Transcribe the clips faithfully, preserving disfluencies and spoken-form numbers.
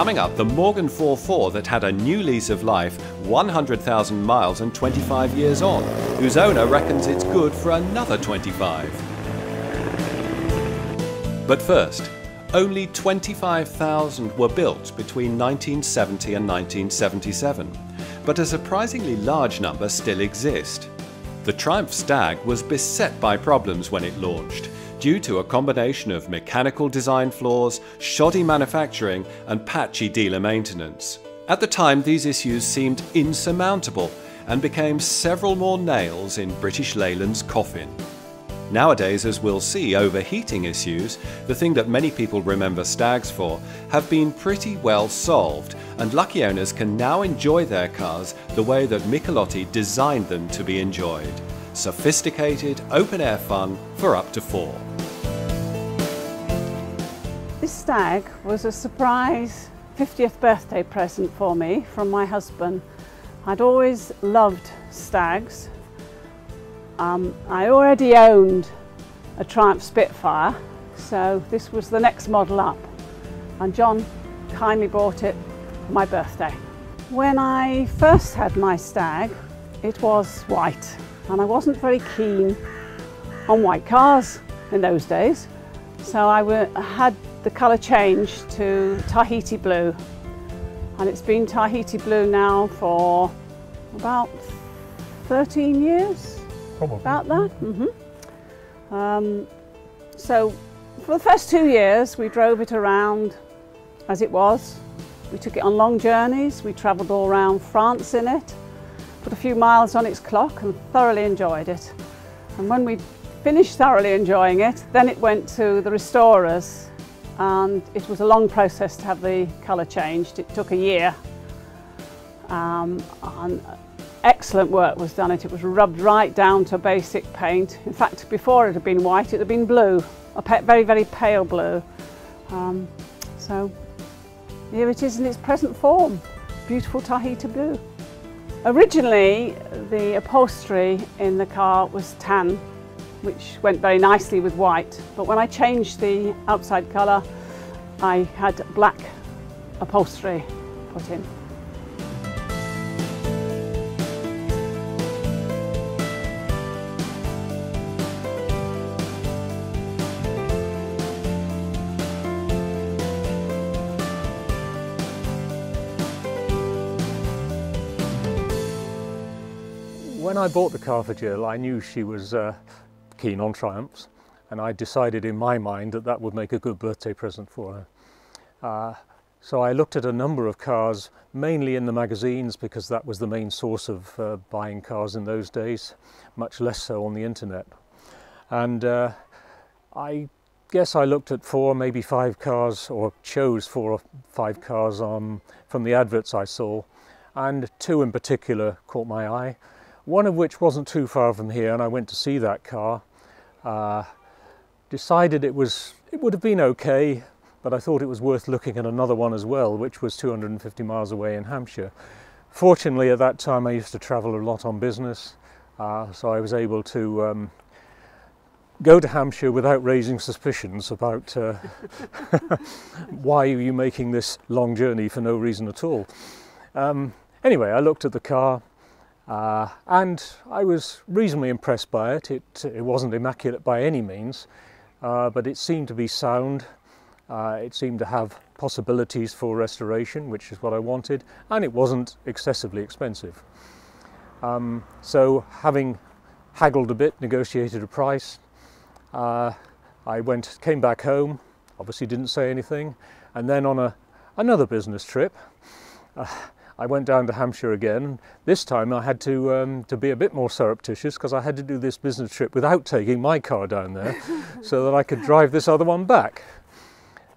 Coming up, the Morgan four four that had a new lease of life, one hundred thousand miles and twenty-five years on, whose owner reckons it's good for another twenty-five. But first, only twenty-five thousand were built between nineteen seventy and nineteen seventy-seven, but a surprisingly large number still exist. The Triumph Stag was beset by problems when it launched, due to a combination of mechanical design flaws, shoddy manufacturing and patchy dealer maintenance. At the time, these issues seemed insurmountable and became several more nails in British Leyland's coffin. Nowadays, as we'll see, overheating issues, the thing that many people remember stags for, have been pretty well solved, and lucky owners can now enjoy their cars the way that Michelotti designed them to be enjoyed. Sophisticated, open-air fun for up to four. This stag was a surprise fiftieth birthday present for me from my husband. I'd always loved stags. Um, I already owned a Triumph Spitfire, so this was the next model up, and John kindly bought it for my birthday. When I first had my stag, it was white, and I wasn't very keen on white cars in those days, so I had the colour changed to Tahiti Blue, and it's been Tahiti Blue now for about thirteen years. Probably. About that. Mm-hmm. um, so for the first two years we drove it around as it was. We took it on long journeys, we travelled all around France in it, put a few miles on its clock and thoroughly enjoyed it. And when we finished thoroughly enjoying it, then it went to the restorers, and it was a long process to have the colour changed. It took a year. Um, and, Excellent work was done. It was rubbed right down to basic paint. In fact, before it had been white, it had been blue, a very, very pale blue. Um, so here it is in its present form, beautiful Tahiti Blue. Originally, the upholstery in the car was tan, which went very nicely with white. But when I changed the outside colour, I had black upholstery put in. When I bought the car for Jill, I knew she was uh, keen on Triumphs, and I decided in my mind that that would make a good birthday present for her. Uh, so I looked at a number of cars, mainly in the magazines, because that was the main source of uh, buying cars in those days, much less so on the internet. And uh, I guess I looked at four, maybe five cars, or chose four or five cars um, from the adverts I saw, and two in particular caught my eye. One of which wasn't too far from here, and I went to see that car. Uh, decided it was, it would have been okay, but I thought it was worth looking at another one as well, which was two hundred fifty miles away in Hampshire. Fortunately, at that time I used to travel a lot on business, uh, so I was able to um, go to Hampshire without raising suspicions about uh, why are you making this long journey for no reason at all. Um, anyway, I looked at the car. Uh, and I was reasonably impressed by it. It, it wasn't immaculate by any means, uh, but it seemed to be sound. Uh, it seemed to have possibilities for restoration, which is what I wanted, and it wasn't excessively expensive. Um, so having haggled a bit, negotiated a price, uh, I went, came back home, obviously didn't say anything, and then on a, another business trip, uh, I went down to Hampshire again. This time I had to, um, to be a bit more surreptitious, because I had to do this business trip without taking my car down there so that I could drive this other one back.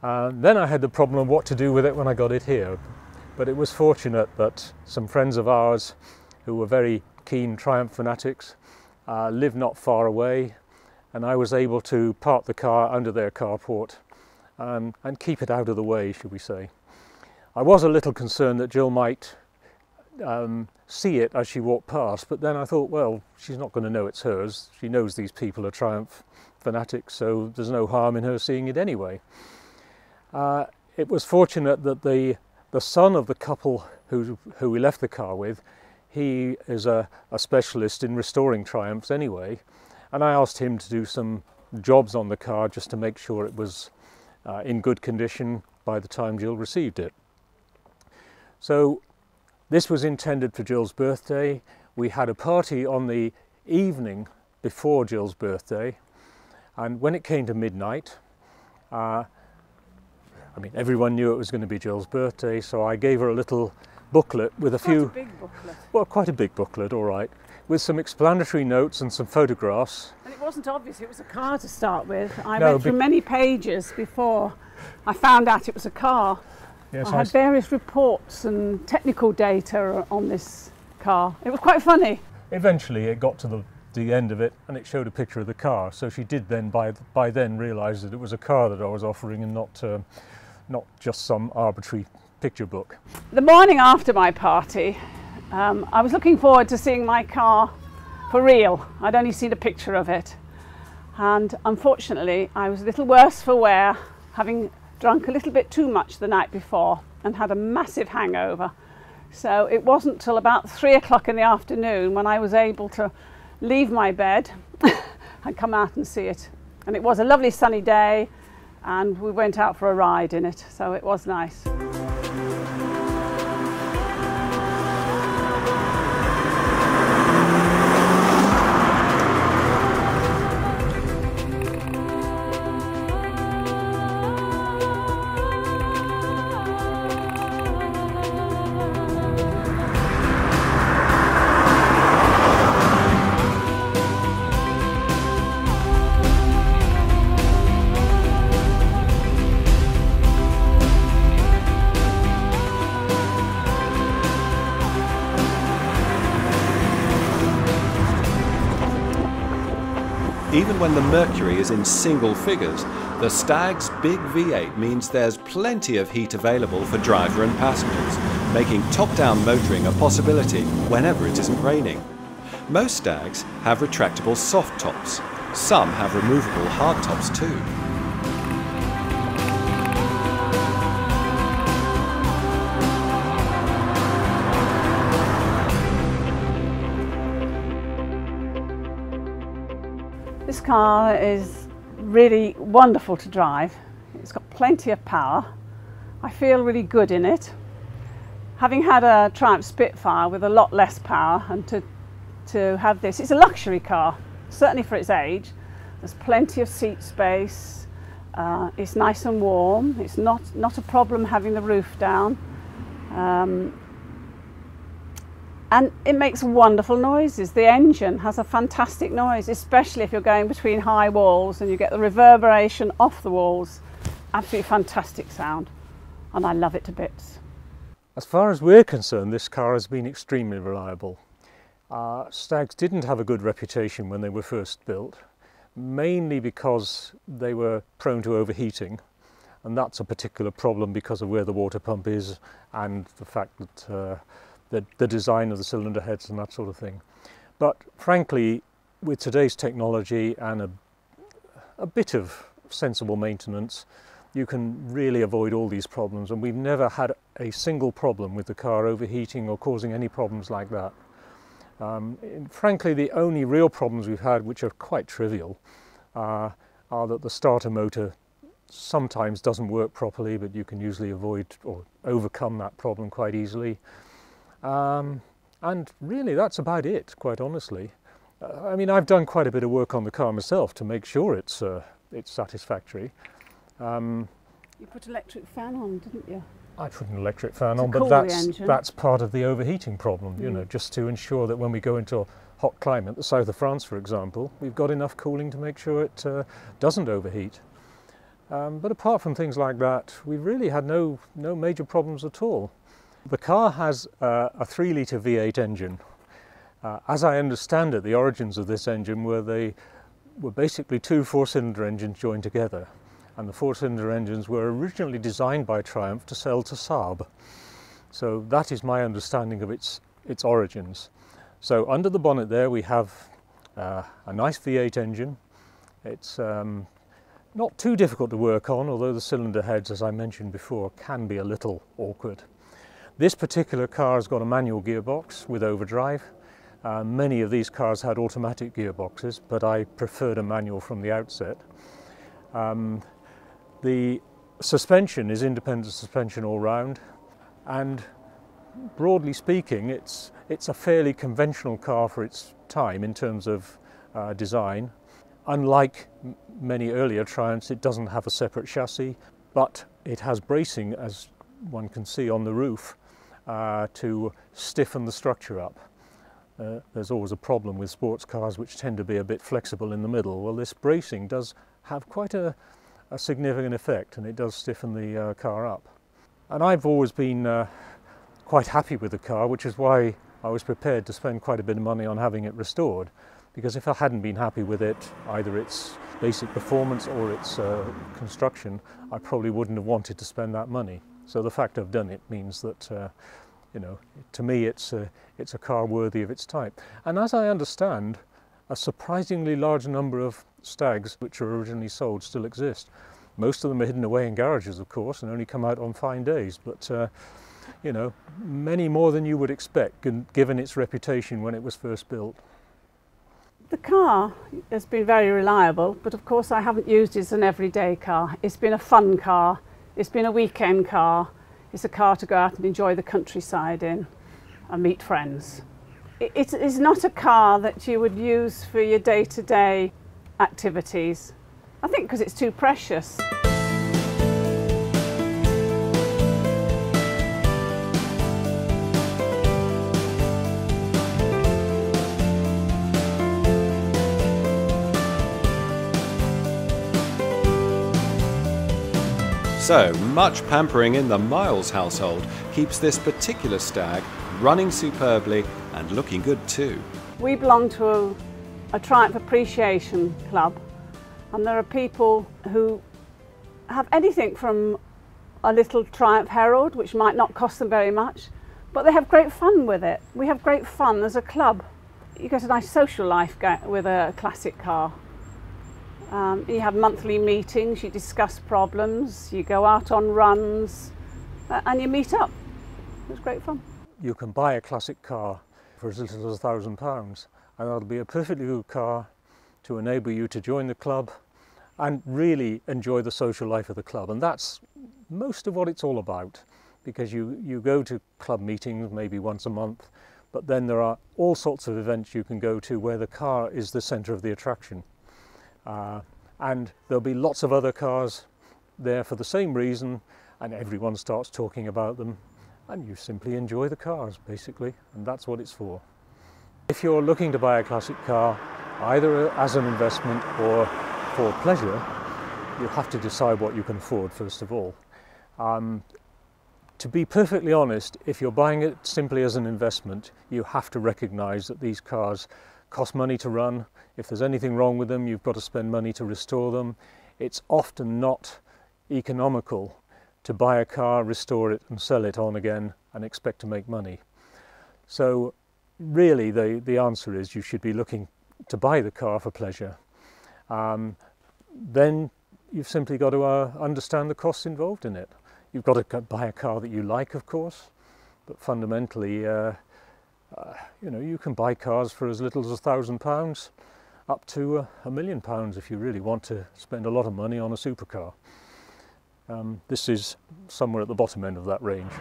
Uh, then I had the problem of what to do with it when I got it here. But it was fortunate that some friends of ours who were very keen Triumph fanatics uh, lived not far away, and I was able to park the car under their carport um, and keep it out of the way, should we say. I was a little concerned that Jill might um, see it as she walked past, but then I thought, well, she's not going to know it's hers. She knows these people are Triumph fanatics, so there's no harm in her seeing it anyway. Uh, it was fortunate that the The son of the couple who, who we left the car with, he is a, a specialist in restoring Triumphs anyway, and I asked him to do some jobs on the car just to make sure it was uh, in good condition by the time Jill received it. So this was intended for Jill's birthday. We had a party on the evening before Jill's birthday, and when it came to midnight, uh, I mean, everyone knew it was going to be Jill's birthday, so I gave her a little booklet with a quite few... Quite a big booklet. Well, quite a big booklet, all right, with some explanatory notes and some photographs. And it wasn't obvious it was a car to start with. I no, went through many pages before I found out it was a car. Yes, I, I had various reports and technical data on this car. It was quite funny. Eventually it got to the, the end of it and it showed a picture of the car, so she did then by, by then realise that it was a car that I was offering and not... Uh, not just some arbitrary picture book. The morning after my party, um, I was looking forward to seeing my car for real. I'd only seen a picture of it. And unfortunately, I was a little worse for wear, having drunk a little bit too much the night before and had a massive hangover. So it wasn't till about three o'clock in the afternoon when I was able to leave my bed and come out and see it. And it was a lovely sunny day, and we went out for a ride in it, so it was nice. Even when the mercury is in single figures, the Stag's big V eight means there's plenty of heat available for driver and passengers, making top-down motoring a possibility whenever it isn't raining. Most Stags have retractable soft tops. Some have removable hard tops too. This car is really wonderful to drive. It's got plenty of power. I feel really good in it. Having had a Triumph Spitfire with a lot less power, and to, to have this, it's a luxury car, certainly for its age. There's plenty of seat space. Uh, it's nice and warm. It's not, not a problem having the roof down. Um, And it makes wonderful noises. The engine has a fantastic noise, especially if you're going between high walls and you get the reverberation off the walls. Absolutely fantastic sound, and I love it to bits. As far as we're concerned, this car has been extremely reliable. Uh, Stags didn't have a good reputation when they were first built, mainly because they were prone to overheating, and that's a particular problem because of where the water pump is and the fact that uh, The, the design of the cylinder heads and that sort of thing. But frankly, with today's technology and a, a bit of sensible maintenance, you can really avoid all these problems, and we've never had a single problem with the car overheating or causing any problems like that. Um, frankly, the only real problems we've had, which are quite trivial, uh, are that the starter motor sometimes doesn't work properly, but you can usually avoid or overcome that problem quite easily. Um, and really that's about it, quite honestly. Uh, I mean, I've done quite a bit of work on the car myself to make sure it's, uh, it's satisfactory. Um, you put an electric fan on, didn't you? I put an electric fan on, but that's, that's part of the overheating problem, you mm. know, just to ensure that when we go into a hot climate, the south of France, for example, we've got enough cooling to make sure it uh, doesn't overheat. Um, but apart from things like that, we've really had no, no major problems at all. The car has uh, a three litre V eight engine. Uh, as I understand it, the origins of this engine were they were basically two four-cylinder engines joined together, and the four-cylinder engines were originally designed by Triumph to sell to Saab. So that is my understanding of its, its origins. So under the bonnet there we have uh, a nice V eight engine. It's um, not too difficult to work on, although the cylinder heads, as I mentioned before, can be a little awkward. This particular car has got a manual gearbox with overdrive. Uh, many of these cars had automatic gearboxes, but I preferred a manual from the outset. Um, the suspension is independent suspension all round, and broadly speaking, it's, it's a fairly conventional car for its time in terms of uh, design. Unlike many earlier Triumphs, it doesn't have a separate chassis, but it has bracing, as one can see on the roof, uh, to stiffen the structure up. Uh, there's always a problem with sports cars which tend to be a bit flexible in the middle. Well, this bracing does have quite a, a significant effect, and it does stiffen the uh, car up. And I've always been uh, quite happy with the car, which is why I was prepared to spend quite a bit of money on having it restored, because if I hadn't been happy with it, either its basic performance or its uh, construction, I probably wouldn't have wanted to spend that money. So the fact I've done it means that, uh, you know, to me it's a, it's a car worthy of its type. And as I understand, a surprisingly large number of Stags which were originally sold still exist. Most of them are hidden away in garages, of course, and only come out on fine days, but uh, you know, many more than you would expect given its reputation when it was first built. The car has been very reliable, but of course I haven't used it as an everyday car. It's been a fun car, it's been a weekend car, it's a car to go out and enjoy the countryside in and meet friends. It is not a car that you would use for your day-to-day activities, I think because it's too precious. So much pampering in the Miles household keeps this particular Stag running superbly and looking good too. We belong to a, a Triumph Appreciation Club, and there are people who have anything from a little Triumph Herald, which might not cost them very much, but they have great fun with it. We have great fun as a club. You get a nice social life with a classic car. Um, you have monthly meetings, you discuss problems, you go out on runs, uh, and you meet up. It's great fun. You can buy a classic car for as little as a thousand pounds, and that'll be a perfectly good car to enable you to join the club and really enjoy the social life of the club. And that's most of what it's all about, because you, you go to club meetings maybe once a month, but then there are all sorts of events you can go to where the car is the centre of the attraction. Uh, and there'll be lots of other cars there for the same reason, and everyone starts talking about them, and you simply enjoy the cars basically, and that's what it's for. If you're looking to buy a classic car, either as an investment or for pleasure, you'll have to decide what you can afford first of all. Um, to be perfectly honest, if you're buying it simply as an investment, you have to recognise that these cars cost money to run. If there's anything wrong with them, you've got to spend money to restore them. It's often not economical to buy a car, restore it and sell it on again and expect to make money. So really the, the answer is you should be looking to buy the car for pleasure. Um, then you've simply got to uh, understand the costs involved in it. You've got to buy a car that you like, of course, but fundamentally uh, Uh, you know, you can buy cars for as little as a thousand pounds up to uh, a million pounds if you really want to spend a lot of money on a supercar. Um, this is somewhere at the bottom end of that range.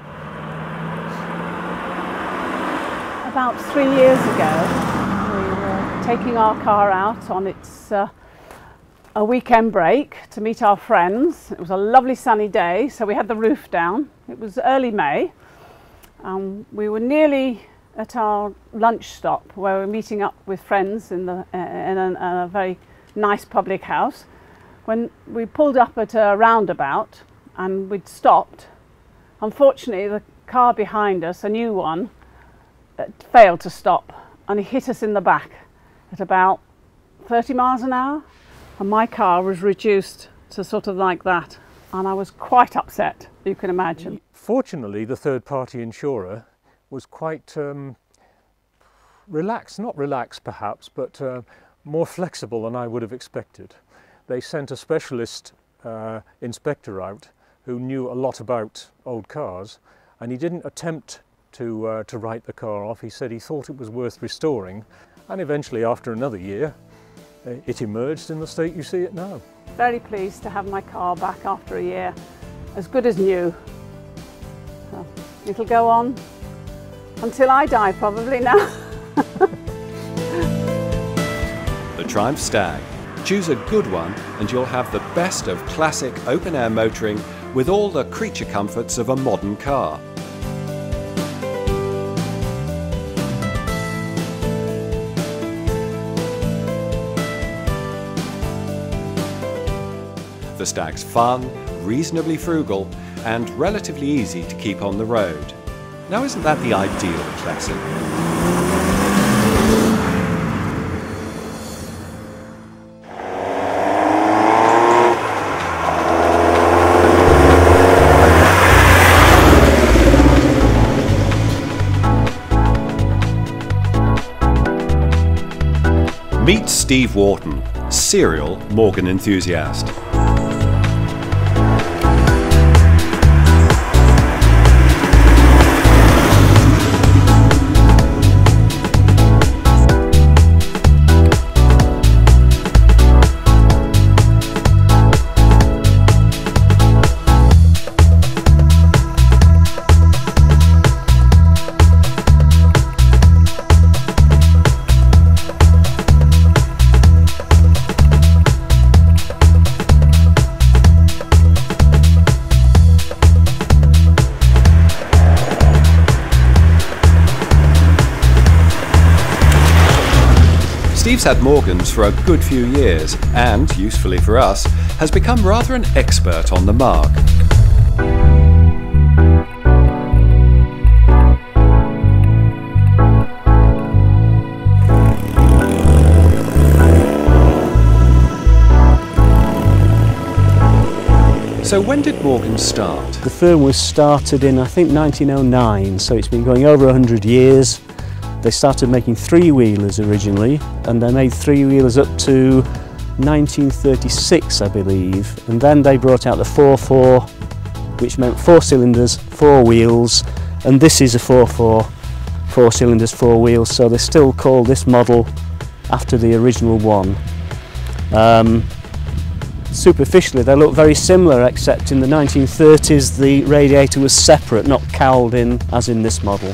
About three years ago, we were taking our car out on its uh, a weekend break to meet our friends. It was a lovely sunny day, so we had the roof down. It was early May, and um, we were nearly at our lunch stop where we're meeting up with friends in, the, uh, in, a, in a very nice public house, when we pulled up at a roundabout and we'd stopped. Unfortunately, the car behind us, a new one, failed to stop and it hit us in the back at about thirty miles an hour, and my car was reduced to sort of like that, and I was quite upset, you can imagine. Fortunately, the third-party insurer was quite um, relaxed, not relaxed perhaps, but uh, more flexible than I would have expected. They sent a specialist uh, inspector out who knew a lot about old cars, and he didn't attempt to, uh, to write the car off. He said he thought it was worth restoring, and eventually after another year it emerged in the state you see it now. Very pleased to have my car back after a year, as good as new. So it'll go on until I die probably now. The Triumph Stag. Choose a good one and you'll have the best of classic open-air motoring with all the creature comforts of a modern car. The Stag's fun, reasonably frugal, and relatively easy to keep on the road. Now isn't that the ideal classic? Meet Steve Wharton, serial Morgan enthusiast. Steve's had Morgans for a good few years and, usefully for us, has become rather an expert on the mark. So when did Morgan start? The firm was started in, I think, nineteen oh nine, so it's been going over one hundred years. They started making three-wheelers originally, and they made three-wheelers up to nineteen thirty-six, I believe. And then they brought out the four four, which meant four cylinders, four wheels, and this is a four four, four cylinders, four wheels, so they still call this model after the original one. Um, superficially, they look very similar, except in the nineteen thirties, the radiator was separate, not cowled in, as in this model.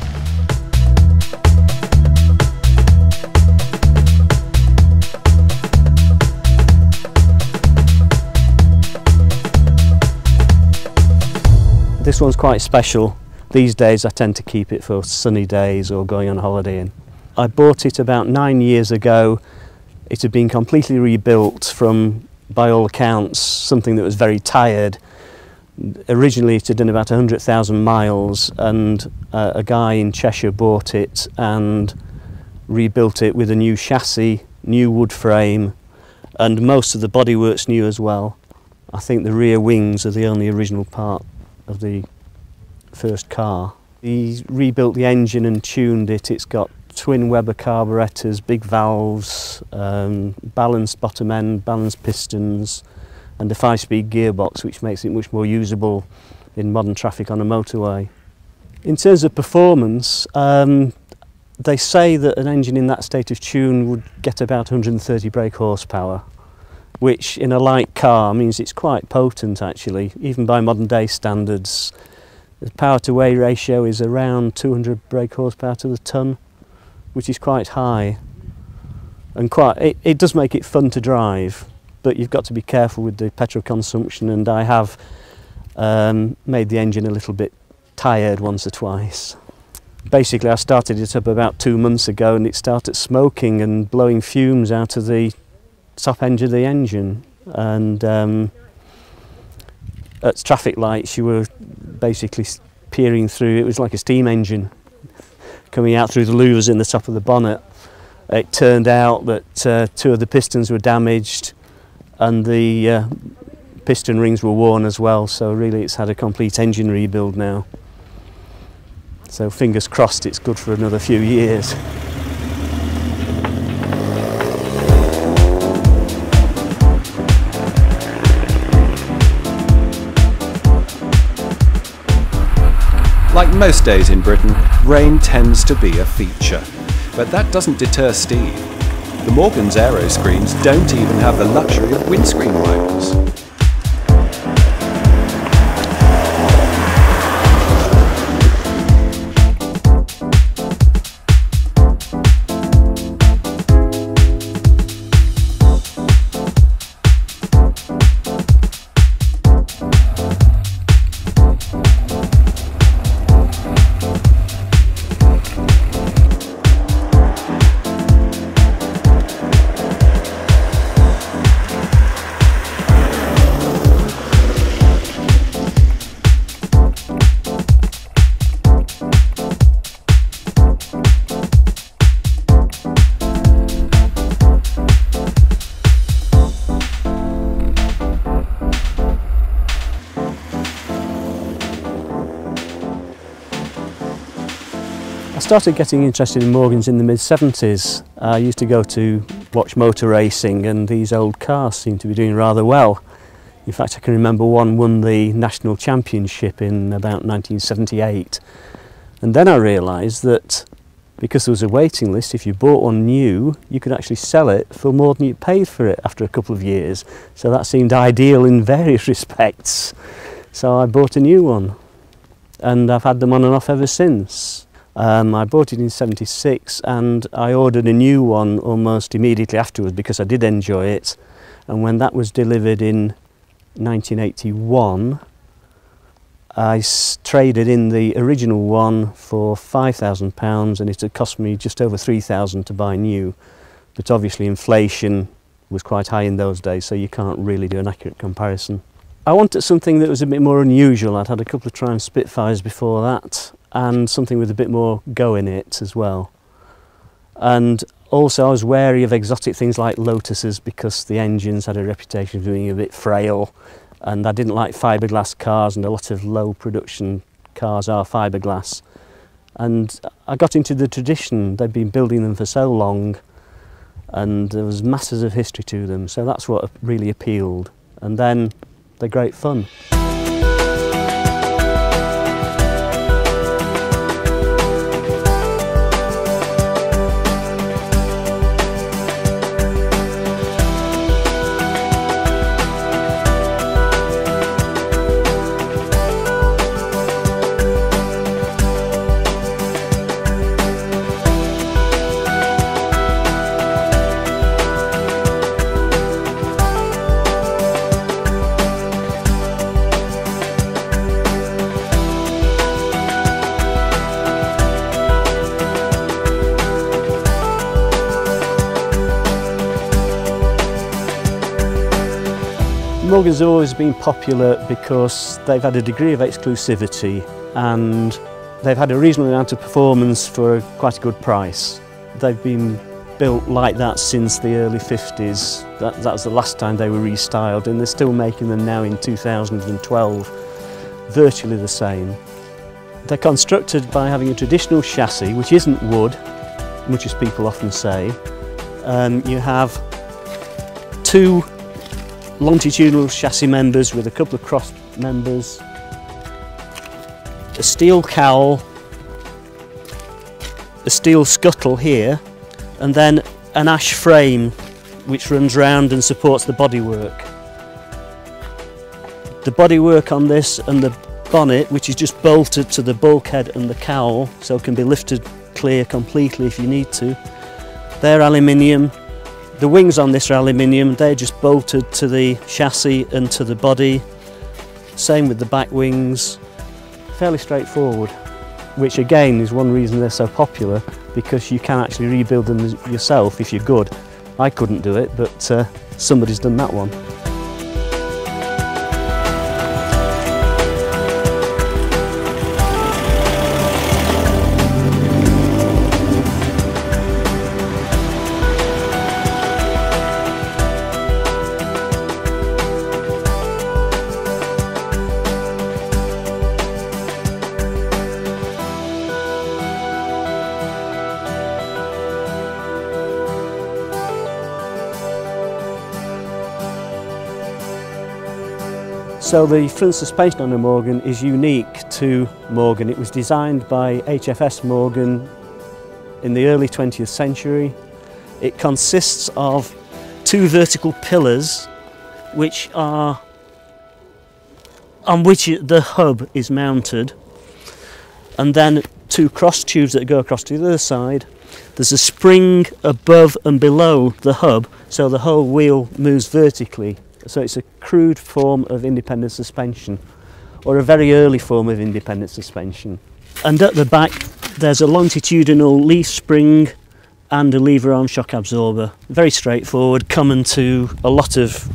This one's quite special. These days I tend to keep it for sunny days or going on holiday in. I bought it about nine years ago. It had been completely rebuilt from, by all accounts, something that was very tired. Originally it had done about one hundred thousand miles, and uh, a guy in Cheshire bought it and rebuilt it with a new chassis, new wood frame, and most of the bodywork's new as well. I think the rear wings are the only original part of the first car. He rebuilt the engine and tuned it. It's got twin Weber carburetors, big valves, um, balanced bottom end, balanced pistons, and a five-speed gearbox, which makes it much more usable in modern traffic on a motorway. In terms of performance, um, they say that an engine in that state of tune would get about one hundred thirty brake horsepower, which in a light car means it's quite potent actually, even by modern day standards. The power to weight ratio is around two hundred brake horsepower to the tonne, which is quite high. And quite, it, it does make it fun to drive, but you've got to be careful with the petrol consumption, and I have um, made the engine a little bit tired once or twice. Basically I started it up about two months ago and it started smoking and blowing fumes out of the top end of the engine, and um, at traffic lights you were basically peering through. It was like a steam engine coming out through the louvers in the top of the bonnet. It turned out that uh, two of the pistons were damaged and the uh, piston rings were worn as well, so really it's had a complete engine rebuild now. So fingers crossed it's good for another few years. Like most days in Britain, rain tends to be a feature. But that doesn't deter Steve. The Morgan's aero screens don't even have the luxury of windscreen wipers. I started getting interested in Morgans in the mid seventies. I used to go to watch motor racing, and these old cars seemed to be doing rather well. In fact, I can remember one won the national championship in about nineteen seventy-eight. And then I realised that because there was a waiting list, if you bought one new, you could actually sell it for more than you paid for it after a couple of years. So that seemed ideal in various respects. So I bought a new one, and I've had them on and off ever since. Um, I bought it in seventy-six, and I ordered a new one almost immediately afterwards because I did enjoy it. And when that was delivered in nineteen eighty-one, I traded in the original one for five thousand pounds, and it had cost me just over three thousand pounds to buy new. But obviously inflation was quite high in those days, so you can't really do an accurate comparison. I wanted something that was a bit more unusual. I'd had a couple of Triumph Spitfires before that, and something with a bit more go in it as well. And also I was wary of exotic things like Lotuses because the engines had a reputation for being a bit frail, and I didn't like fiberglass cars, and a lot of low production cars are fiberglass. And I got into the tradition. They'd been building them for so long, and there was masses of history to them, so that's what really appealed. And then they're great fun. Morgans have always been popular because they've had a degree of exclusivity, and they've had a reasonable amount of performance for quite a good price. They've been built like that since the early fifties. That, that was the last time they were restyled, and they're still making them now in two thousand twelve, virtually the same. They're constructed by having a traditional chassis, which isn't wood, much as people often say. Um, you have two longitudinal chassis members with a couple of cross members, a steel cowl, a steel scuttle here, and then an ash frame which runs round and supports the bodywork. The bodywork on this and the bonnet, which is just bolted to the bulkhead and the cowl, so it can be lifted clear completely if you need to, they're aluminium. The wings on this are aluminium, they're just bolted to the chassis and to the body. Same with the back wings. Fairly straightforward, which again is one reason they're so popular, because you can actually rebuild them yourself if you're good. I couldn't do it, but uh, somebody's done that one. So the front suspension on the Morgan is unique to Morgan. It was designed by H F S Morgan in the early twentieth century. It consists of two vertical pillars which are on which the hub is mounted, and then two cross tubes that go across to the other side. There's a spring above and below the hub, so the whole wheel moves vertically. So it's a crude form of independent suspension, or a very early form of independent suspension. And at the back there's a longitudinal leaf spring and a lever arm shock absorber. Very straightforward, common to a lot of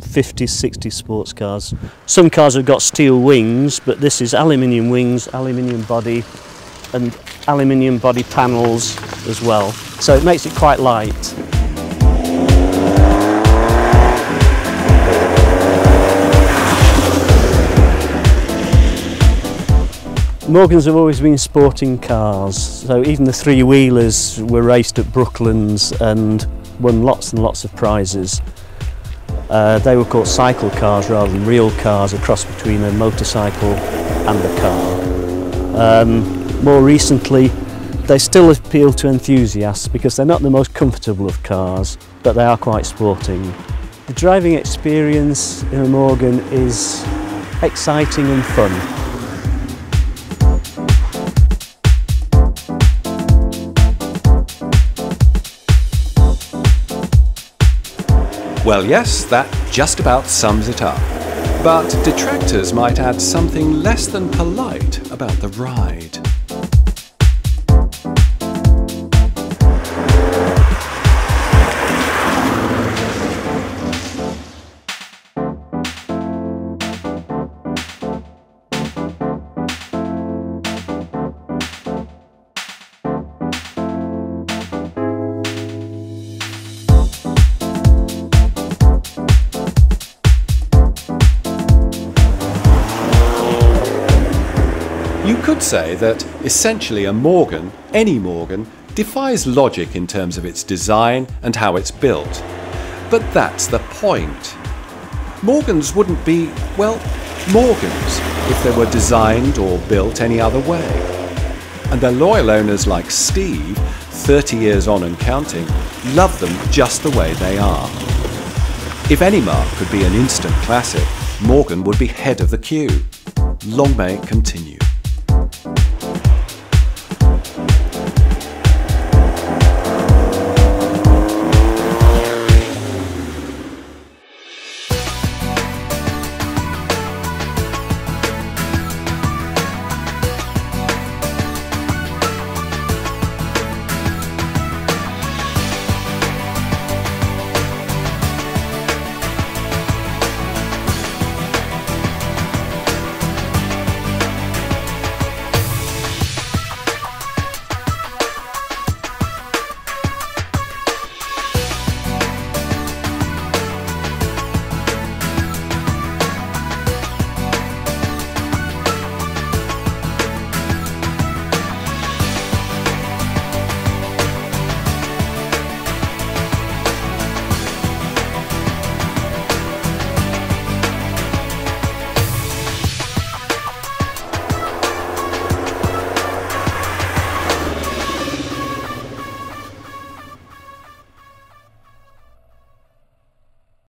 fifties, sixties sports cars. Some cars have got steel wings, but this is aluminium wings, aluminium body, and aluminium body panels as well. So it makes it quite light. Morgans have always been sporting cars, so even the three-wheelers were raced at Brooklands and won lots and lots of prizes. Uh, they were called cycle cars rather than real cars, a cross between a motorcycle and a car. Um, more recently, they still appeal to enthusiasts because they're not the most comfortable of cars, but they are quite sporting. The driving experience in a Morgan is exciting and fun. Well, yes, that just about sums it up. But detractors might add something less than polite about the ride. You could say that essentially a Morgan, any Morgan, defies logic in terms of its design and how it's built. But that's the point. Morgans wouldn't be, well, Morgans if they were designed or built any other way. And their loyal owners like Steve, thirty years on and counting, love them just the way they are. If any marque could be an instant classic, Morgan would be head of the queue. Long may it continue.